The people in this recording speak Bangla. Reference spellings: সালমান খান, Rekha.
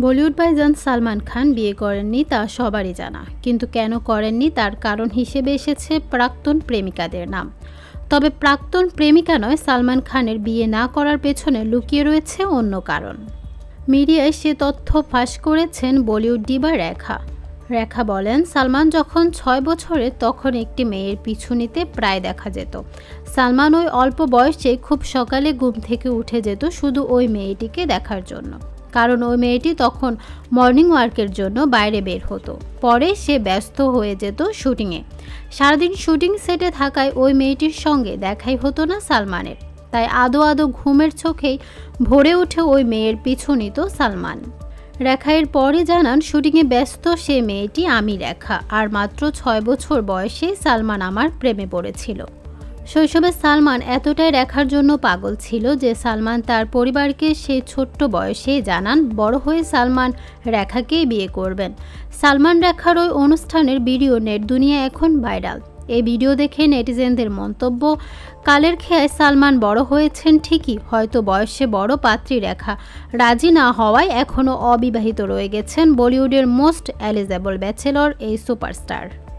বলিউড ভাইজান সালমান খান বিয়ে করেননি তা সবারই জানা, কিন্তু কেন করেননি তার কারণ হিসেবে এসেছে প্রাক্তন প্রেমিকাদের নাম। তবে প্রাক্তন প্রেমিকা নয়, সালমান খানের বিয়ে না করার পেছনে লুকিয়ে রয়েছে অন্য কারণ। মিডিয়ায় সে তথ্য ফাঁস করেছেন বলিউড ডিবা রেখা। রেখা বলেন, সালমান যখন ৬ বছরের তখন একটি মেয়ের পিছু নিতে প্রায় দেখা যেত। সালমান ওই অল্প বয়সে খুব সকালে ঘুম থেকে উঠে যেত শুধু ওই মেয়েটিকে দেখার জন্য, কারণ ওই মেয়েটি তখন মর্নিং ওয়ার্কের জন্য বাইরে বের হতো। পরে সে ব্যস্ত হয়ে যেত শুটিংয়ে। সারাদিন শুটিং সেটে থাকায় ওই মেয়েটির সঙ্গে দেখাই হতো না সালমানের, তাই আদো আদো ঘুমের চোখেই ভোরে উঠে ওই মেয়ের পিছু নিত সালমান। রেখা এর পরে জানান, শুটিংয়ে ব্যস্ত সে মেয়েটি আমি রেখা, আর মাত্র ৬ বছর বয়সে সালমান আমার প্রেমে পড়েছিল। শৈশবে সালমান এতটাই রেখার জন্য পাগল ছিল যে সালমান তার পরিবারকে সেই ছোট্ট বয়সে জানান বড় হয়ে সালমান রেখাকেই বিয়ে করবেন। সালমান রেখার ওই অনুষ্ঠানের ভিডিও নেট দুনিয়া এখন ভাইরাল। এই ভিডিও দেখে নেটিজেনদের মন্তব্য, কালের খেয়ায় সালমান বড় হয়েছেন ঠিকই, হয়তো বয়সে বড় পাত্রী রেখা রাজি না হওয়ায় এখনও অবিবাহিত রয়ে গেছেন বলিউডের মোস্ট এলিজেবল ব্যাচেলর এই সুপারস্টার।